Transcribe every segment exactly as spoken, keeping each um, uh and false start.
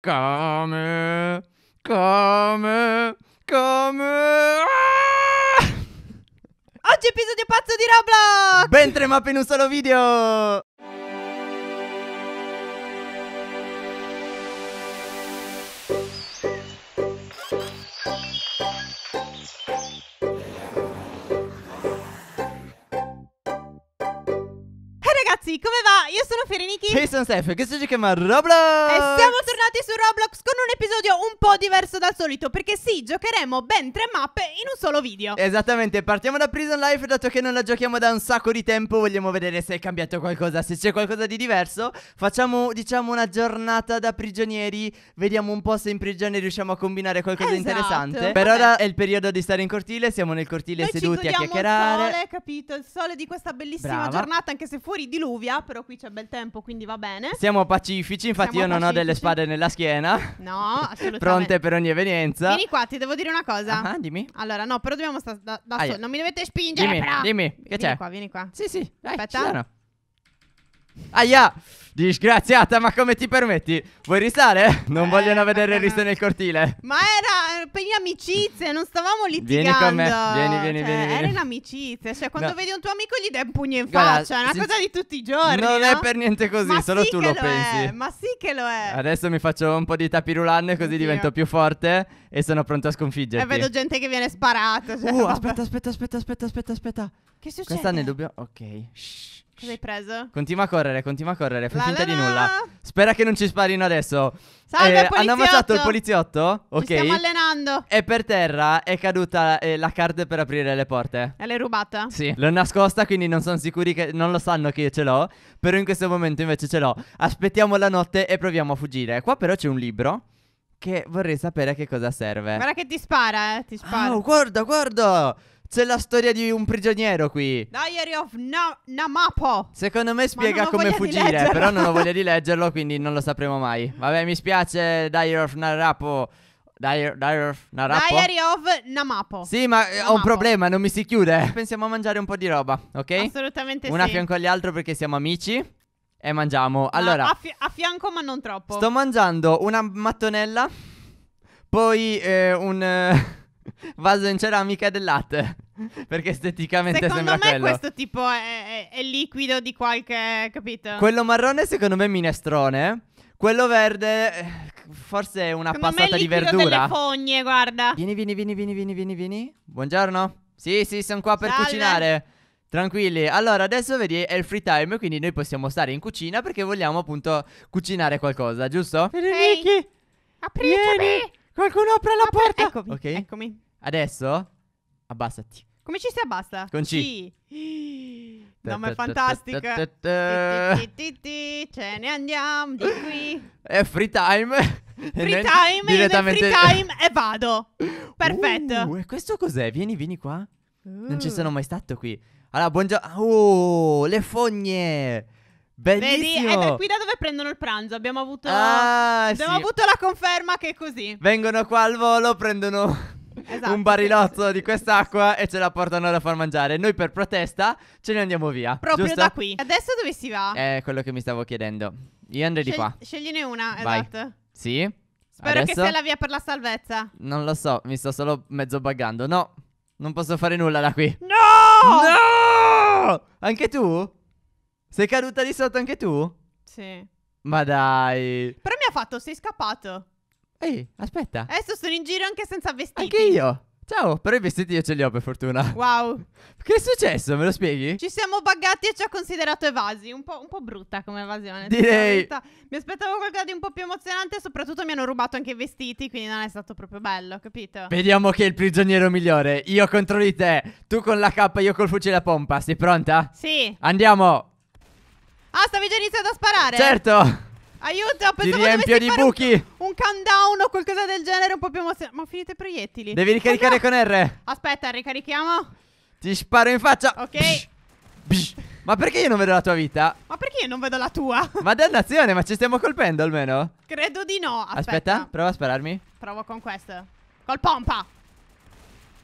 Come, come, come. Ah! Oggi è episodio pazzo di Roblox. Ben tre mappe in un solo video. Come va? Io sono Pherenike. E sono Stefano, che si chiama Roblox. E siamo tornati su Roblox con un episodio un po' diverso dal solito, perché sì, giocheremo ben tre mappe in un solo video. Esattamente, partiamo da Prison Life, dato che non la giochiamo da un sacco di tempo. Vogliamo vedere se è cambiato qualcosa, se c'è qualcosa di diverso. Facciamo, diciamo, una giornata da prigionieri. Vediamo un po' se in prigione riusciamo a combinare qualcosa di esatto. interessante. Per Vabbè. ora è il periodo di stare in cortile. Siamo nel cortile Noi seduti a chiacchierare. Il sole, capito? Il sole di questa bellissima Brava. giornata, anche se fuori diluvia. Però qui c'è bel tempo, quindi va bene. Siamo pacifici, infatti Siamo io non pacifici. ho delle spade nella schiena. No, assolutamente. Pronte per ogni evenienza. Vieni qua, ti devo dire una cosa. Ah, dimmi. Allora, no, però dobbiamo stare da, da soli. Non mi dovete spingere, dimmi, però. Dimmi, che c'è? Vieni qua, vieni qua. Sì, sì, dai, aspetta. Aia, disgraziata, ma come ti permetti? Vuoi ristare? Non eh, vogliono vedere il riso nel cortile. Ma era per le amicizie, non stavamo litigando. Vieni con me, vieni, vieni, cioè, vieni, vieni. Era in amicizia, cioè quando no. vedi un tuo amico gli dai un pugno in Guarda, faccia, è una cosa di tutti i giorni. Non no? è per niente così, ma solo sì tu lo, lo pensi è, ma sì che lo è. Adesso mi faccio un po' di tapirulan così Oddio. divento più forte e sono pronto a sconfiggerti. E vedo gente che viene sparata, cioè, uh, aspetta, aspetta, aspetta, aspetta, aspetta, aspetta. Che succede? Questa ne dobbiamo... Ok, shh. Cosa hai preso? Continua a correre, continua a correre, fai finta di nulla. Spera che non ci sparino adesso. Salve, eh, hanno ammazzato il poliziotto? Ok. Ci stiamo allenando. E per terra è caduta eh, la card per aprire le porte. E l'hai rubata? Sì. L'ho nascosta, quindi non sono sicuri che... Non lo sanno che io ce l'ho. Però in questo momento invece ce l'ho. Aspettiamo la notte e proviamo a fuggire. Qua però c'è un libro che vorrei sapere a che cosa serve. Guarda che ti spara, eh. Ti spara. Oh, guarda, guarda. C'è la storia di un prigioniero qui. Diary of Nanapou. Secondo me spiega come fuggire, però non ho voglia di leggerlo, quindi non lo sapremo mai. Vabbè, mi spiace, Diary of Nanapou. Diary, Diary of Nanapou. Diary of Nanapou. Sì, ma Nanapou. ho un problema, non mi si chiude. Pensiamo a mangiare un po' di roba, ok? Assolutamente Una sì. Una fianco all'altro perché siamo amici. E mangiamo. Allora, ma a, fi a fianco, ma non troppo. Sto mangiando una mattonella, poi eh, un... Eh, vaso in ceramica del latte. Perché esteticamente secondo sembra quello. Secondo me questo tipo è, è, è liquido di qualche, capito? Quello marrone secondo me è minestrone. Quello verde forse è una secondo passata me è di verdura. Delle fogne, guarda. Vieni, vieni, vieni, vieni, vieni, vieni, vieni. Buongiorno. Sì, sì, sono qua per Salve. cucinare. Tranquilli. Allora adesso vedi è il free time, quindi noi possiamo stare in cucina perché vogliamo appunto cucinare qualcosa, giusto? Ehi, hey. apritemi. Qualcuno apre la Apre, porta Eccomi okay. Eccomi Adesso abbassati. Come ci si abbassa? Con C. No, ma è fantastico. Ce ne andiamo di qui. È free time. Free time direttamente... Io nel free time e vado. Perfetto. uh, Questo cos'è? Vieni, vieni qua. uh. Non ci sono mai stato qui. Allora, buongiorno. Oh, le fogne. Bellissimo. Vedi, è da qui da dove prendono il pranzo. Abbiamo avuto, ah, abbiamo sì. avuto la conferma che è così. Vengono qua al volo, prendono esatto. un barilozzo di quest'acqua e ce la portano da far mangiare. Noi per protesta ce ne andiamo via. Proprio giusto? Da qui. Adesso dove si va? È quello che mi stavo chiedendo. Io andrei Scegli di qua. Scegliene una, Vai. esatto. Sì. Spero Adesso... che sia la via per la salvezza. Non lo so, mi sto solo mezzo buggando. No, non posso fare nulla da qui. No! No! Anche tu? Sei caduta di sotto anche tu? Sì. Ma dai. Però mi ha fatto, sei scappato. Ehi, aspetta. Adesso sono in giro anche senza vestiti. Anche io. Ciao, però i vestiti io ce li ho per fortuna. Wow. Che è successo? Me lo spieghi? Ci siamo buggati e ci ha considerato evasi. Un po', un po' brutta come evasione. Direi. Mi aspettavo qualcosa di un po' più emozionante e soprattutto mi hanno rubato anche i vestiti, quindi non è stato proprio bello, capito? Vediamo chi è il prigioniero migliore. Io contro di te. Tu con la K, io col fucile a pompa. Sei pronta? Sì. Andiamo. Ah, stavi già iniziando a sparare? Certo. Aiuto, ti riempio di buchi. Un, un countdown o qualcosa del genere un po' più emozionante. Ma finite i proiettili. Devi ricaricare oh, no. con R. Aspetta, ricarichiamo. Ti sparo in faccia. Ok. Psh, psh. Ma perché io non vedo la tua vita? Ma perché io non vedo la tua? Ma dannazione, ma ci stiamo colpendo almeno? Credo di no. Aspetta, Aspetta prova a spararmi. Provo con questo. Col pompa.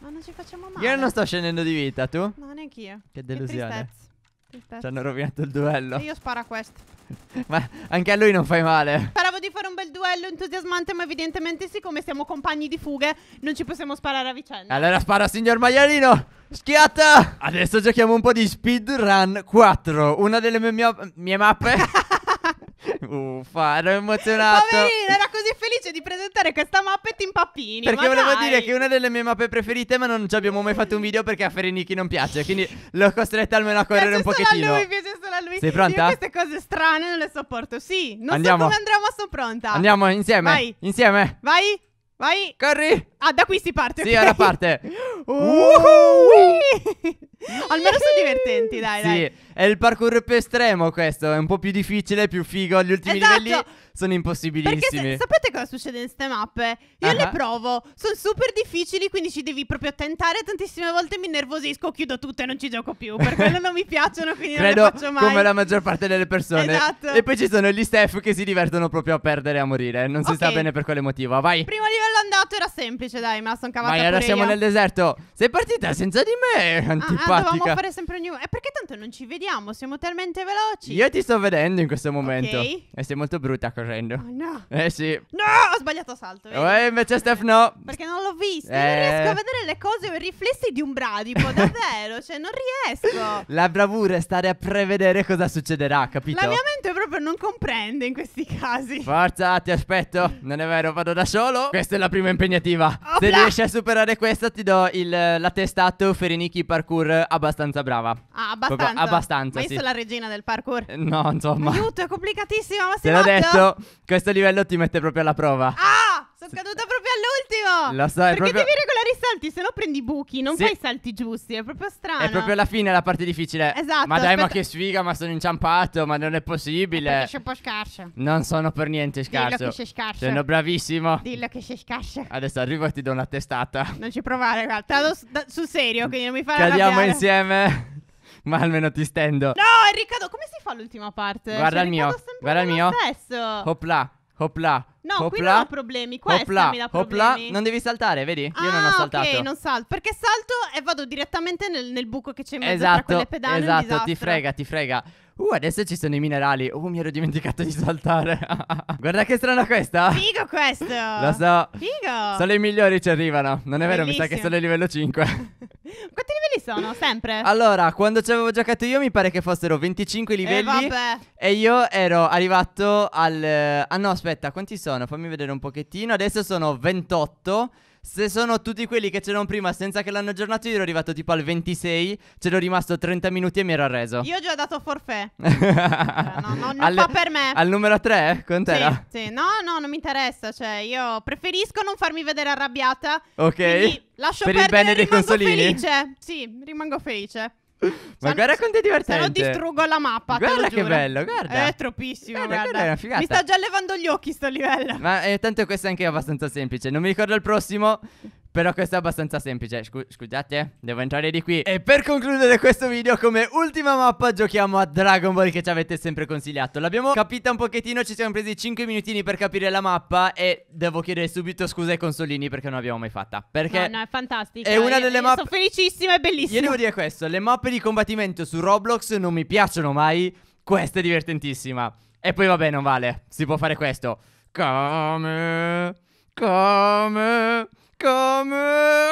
Ma non ci facciamo male. Io non sto scendendo di vita, tu? No, neanche io. Che delusione. Che Ci hanno rovinato il duello. E io sparo a questo. Ma anche a lui non fai male. Speravo di fare un bel duello entusiasmante, ma evidentemente siccome siamo compagni di fughe non ci possiamo sparare a vicenda. Allora spara, signor maialino. Schiatta. Adesso giochiamo un po' di speedrun quattro, una delle mie, mie, mie mappe. Uffa, ero emozionato. Poverino, era così felice di presentare questa mappa e ti impappini. Perché volevo dai. dire che è una delle mie mappe preferite, ma non ci abbiamo mai fatto un video perché a Pherenike non piace. Quindi l'ho costretta almeno a correre un pochettino. Mi piace solo a lui. Sei pronta? Io queste cose strane non le sopporto. Sì, non Andiamo. so come andremo, ma sono pronta. Andiamo insieme. Vai. Insieme. Vai. Vai. Corri. Ah, da qui si parte. Sì, okay. Ora parte. uh -huh. Almeno sono divertenti, dai, sì. dai. È il parkour più estremo questo. È un po' più difficile, più figo. Gli ultimi esatto. livelli sono impossibilissimi. Perché se, sapete cosa succede in queste mappe? Io uh -huh. le provo. Sono super difficili, quindi ci devi proprio tentare. Tantissime volte mi nervosisco, chiudo tutto e non ci gioco più. Per quello non mi piacciono, quindi Credo non le faccio mai. Come la maggior parte delle persone. Esatto. E poi ci sono gli staff che si divertono proprio a perdere e a morire. Non si okay. sa bene per quale motivo. Vai. Primo livello andato era semplice, dai, ma sono cavata. Ma allora siamo io. nel deserto. Sei partita senza di me. Antipatica. Ah, ah, dovevamo fare sempre ogni... E perché tanto non ci vediamo? Siamo talmente veloci. Io ti sto vedendo in questo momento. okay. E sei molto brutta correndo. Oh, no. Eh sì. No, ho sbagliato salto. Eh, invece Steph no. Perché non l'ho visto. eh. Non riesco a vedere le cose, i riflessi di un bradipo. Davvero, cioè non riesco. La bravura è stare a prevedere cosa succederà, capito? La mia mente proprio non comprende in questi casi. Forza, ti aspetto. Non è vero, vado da solo. Questa è la prima impegnativa. Se riesci a superare questa ti do il, la testa a te. Pherenike parkour abbastanza brava. Ah, abbastanza? Proprio, abbastanza, ma io sì. sono la regina del parkour. No, insomma. Aiuto, è complicatissimo, ma si Te l'ho detto, questo livello ti mette proprio alla prova. Ah, sono caduta proprio all'ultimo. Lo so, è Perché proprio... devi regolare i salti, se no prendi buchi, non sì. fai salti giusti, è proprio strano. È proprio alla fine la parte difficile. Esatto. Ma dai, aspetta. ma che sfiga, ma sono inciampato, ma non è possibile. Perché sei un po' scarso. Non sono per niente scarso. Dillo che sei scarso. Sono bravissimo. Dillo che sei scarso. Adesso arrivo e ti do una testata. Non ci provare, guarda. Te la do su, da, sul serio, quindi non mi fai arrabbiare. Cadiamo insieme. Ma almeno ti stendo. No, Enrico, come si fa l'ultima parte? Guarda cioè, il mio. Guarda il mio. Hopla, hopla. No, hopla, qui non ho problemi. Questa hopla, mi dà problemi. Hopla. Non devi saltare, vedi? Io ah, non ho saltato. Ok, non salto. Perché salto e vado direttamente nel, nel buco che c'è in mezzo esatto, tra quelle pedane. Esatto, ti frega, ti frega. Uh, adesso ci sono i minerali. Oh, mi ero dimenticato di saltare. Guarda che strana questa. Figo questo. Lo so. Figo. Solo i migliori ci arrivano. Non è vero, Bellissimo. mi sa che sono il livello cinque. Quanti livelli sono? Sempre? Allora, quando ci avevo giocato io mi pare che fossero venticinque livelli. Eh, vabbè. E io ero arrivato al... Ah no, aspetta, quanti sono? Fammi vedere un pochettino. Adesso sono ventotto. Se sono tutti quelli che c'erano prima senza che l'hanno aggiornato, io ero arrivato tipo al ventisei. C'ero rimasto trenta minuti e mi ero arreso. Io ho già dato forfè. No, no, non Alle, fa per me. Al numero tre? Con te? Sì, sì. No, no, non mi interessa. Cioè, io preferisco non farmi vedere arrabbiata. Ok. Quindi lascio per perdere, il bene dei consolini. Felice. Sì, rimango felice. Ma cioè, guarda quanto è divertente. Se no distruggo la mappa. Guarda che bello, guarda. È troppissimo, guarda, guarda. Guarda, è una figata. Mi sta già levando gli occhi sto livello. Ma eh, tanto questo è anche abbastanza semplice. Non mi ricordo il prossimo, però questo è abbastanza semplice. Scu Scusate, devo entrare di qui. E per concludere questo video, come ultima mappa giochiamo a Dragon Ball, che ci avete sempre consigliato. L'abbiamo capita un pochettino, ci siamo presi cinque minutini per capire la mappa. E devo chiedere subito scusa ai consolini perché non l'abbiamo mai fatta. Perché no, no, è fantastica. È una io, delle mappe. Sono felicissima, è bellissima. Io devo dire questo, le mappe di combattimento su Roblox non mi piacciono mai. Questa è divertentissima. E poi vabbè, non vale, si può fare questo. Come Come Come...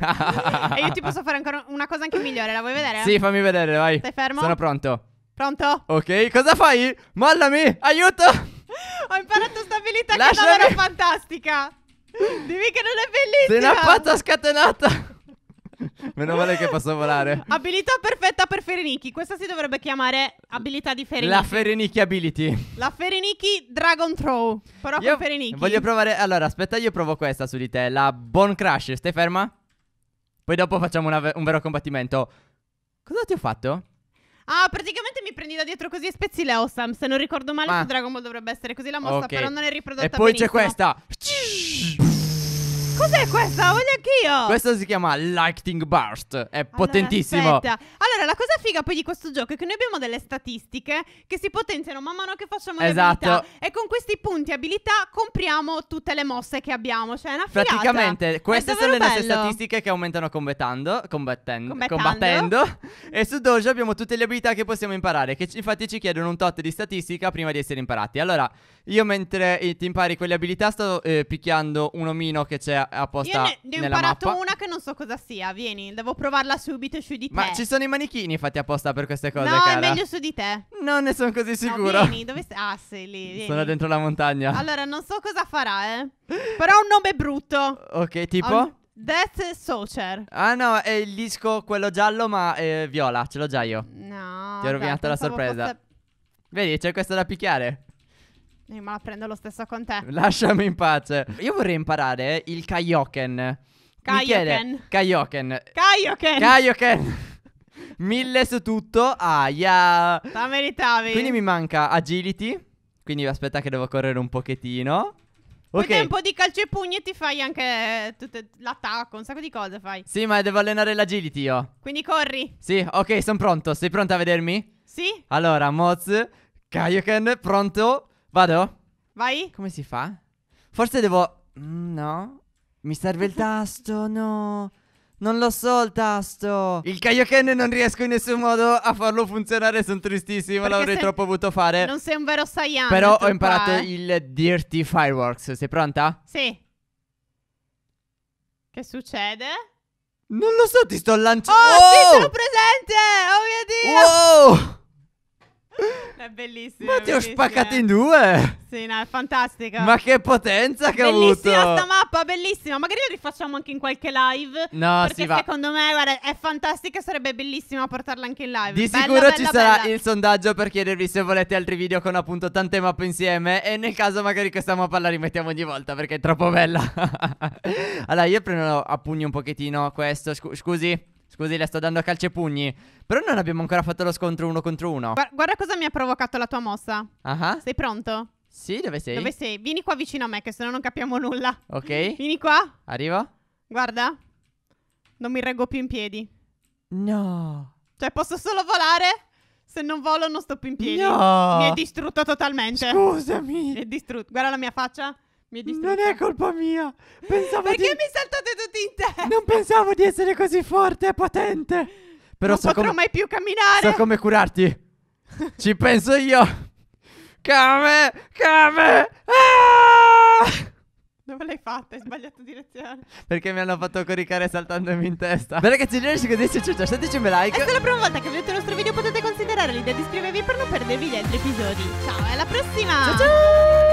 Ah! E io ti posso fare ancora una cosa anche migliore, la vuoi vedere? Sì, fammi vedere, vai. Stai fermo? Sono pronto. Pronto? Ok, cosa fai? Mollami, aiuto! Ho imparato stabilità che è davvero fantastica. Dimmi che non è bellissima. Sei una pazza scatenata. Meno male che posso volare. Abilità perfetta per Pherenike. Questa si dovrebbe chiamare abilità di Pherenike. La Pherenike ability. La Pherenike Dragon Throw. Però io con Pherenike voglio provare. Allora aspetta, io provo questa su di te. La Bone Crash. Stai ferma? Poi dopo facciamo una, un vero combattimento. Cosa ti ho fatto? Ah, praticamente mi prendi da dietro così e spezzi le ossa. Se non ricordo male ah. su Dragon Ball dovrebbe essere così la mossa. okay. Però non è riprodotta benissimo. E poi c'è questa. Cos'è questa? Voglio anch'io. Questa si chiama Lightning Burst. È allora, potentissimo. Aspetta. Allora, la cosa figa poi di questo gioco è che noi abbiamo delle statistiche che si potenziano man mano che facciamo le esatto. abilità. E con questi punti abilità compriamo tutte le mosse che abbiamo. Cioè è una figata. Praticamente queste sono le nostre statistiche che aumentano combattendo, combattendo, combattendo. combattendo. E su Dojo abbiamo tutte le abilità che possiamo imparare, che infatti ci chiedono un tot di statistica prima di essere imparati. Allora io mentre ti impari quelle abilità sto eh, picchiando un omino che c'è apposta nella mappa. Io ne, ne ho imparato mappa. una che non so cosa sia. Vieni, devo provarla subito su di te. Ma ci sono i manichini fatti apposta per queste cose, no, cara. È meglio su di te. Non ne sono così sicuro. No, vieni, dove sei? Ah, sei lì, vieni. Sono dentro la montagna. Allora, non so cosa farà, eh. Però ha un nome brutto. Ok, tipo? Un... Death Souls. Ah no, è il disco quello giallo ma eh, viola, ce l'ho già io. No. Ti ho rovinato la sorpresa. Possa... Vedi, c'è questo da picchiare. Eh, ma la prendo lo stesso con te. Lasciami in pace. Io vorrei imparare il Kaioken. Kaioken. Kaioken. Kaioken. Kaioken. Mille su tutto. Ah, yeah. La meritavi. Quindi mi manca agility. Quindi aspetta che devo correre un pochettino. Okay. Poi un po' di calcio e pugni e ti fai anche l'attacco, un sacco di cose fai. Sì, ma devo allenare l'agility io. Quindi corri. Sì, ok, sono pronto. Sei pronta a vedermi? Sì. Allora, Moz, Kaioken, pronto? Vado? Vai. Come si fa? Forse devo... No. Mi serve il tasto, no. Non lo so il tasto. Il Kaioken non riesco in nessun modo a farlo funzionare, sono tristissimo, l'avrei troppo voluto fare. Non sei un vero Saiyan. Però ho imparato qua, eh. il Dirty Fireworks. Sei pronta? Sì. Che succede? Non lo so, ti sto lanciando. Oh, oh! Sì, sono presente! Oh mio Dio! Wow! È bellissimo. Ma ti ho spaccato in due. Sì, no, è fantastica. Ma che potenza che ho avuto. Bellissima sta mappa, bellissima. Magari la rifacciamo anche in qualche live. No, perché si va. Secondo me, guarda, è fantastica. Sarebbe bellissima portarla anche in live. Di bella, sicuro bella, ci bella, sarà bella. il sondaggio per chiedervi se volete altri video con appunto tante mappe insieme. E nel caso magari questa mappa la rimettiamo ogni volta perché è troppo bella. Allora io prendo a pugni un pochettino questo. Scusi. Scusi, le sto dando a calci e pugni. Però non abbiamo ancora fatto lo scontro uno contro uno. Guarda, guarda cosa mi ha provocato la tua mossa. uh-huh. Sei pronto? Sì, dove sei? Dove sei? Vieni qua vicino a me che sennò non capiamo nulla. Ok. Vieni qua. Arrivo. Guarda. Non mi reggo più in piedi. No. Cioè posso solo volare. Se non volo non sto più in piedi. No. Mi è distrutto totalmente. Scusami. Mi è distrutto. Guarda la mia faccia. Mi è distrutta. Non è colpa mia. Pensavo Perché di... mi saltate tutti in testa? Non pensavo di essere così forte e potente. Però non so potrò come... mai più camminare. So come curarti. Ci penso io. Come, come. Ah! Dove l'hai fatta? Hai sbagliato direzione. Perché mi hanno fatto coricare saltandomi in testa. Beh ragazzi, se così ci lasciateci un bel like. E se è la prima volta che vedete il nostro video potete considerare l'idea di iscrivervi per non perdervi gli altri episodi. Ciao, alla prossima. Ciao ciao.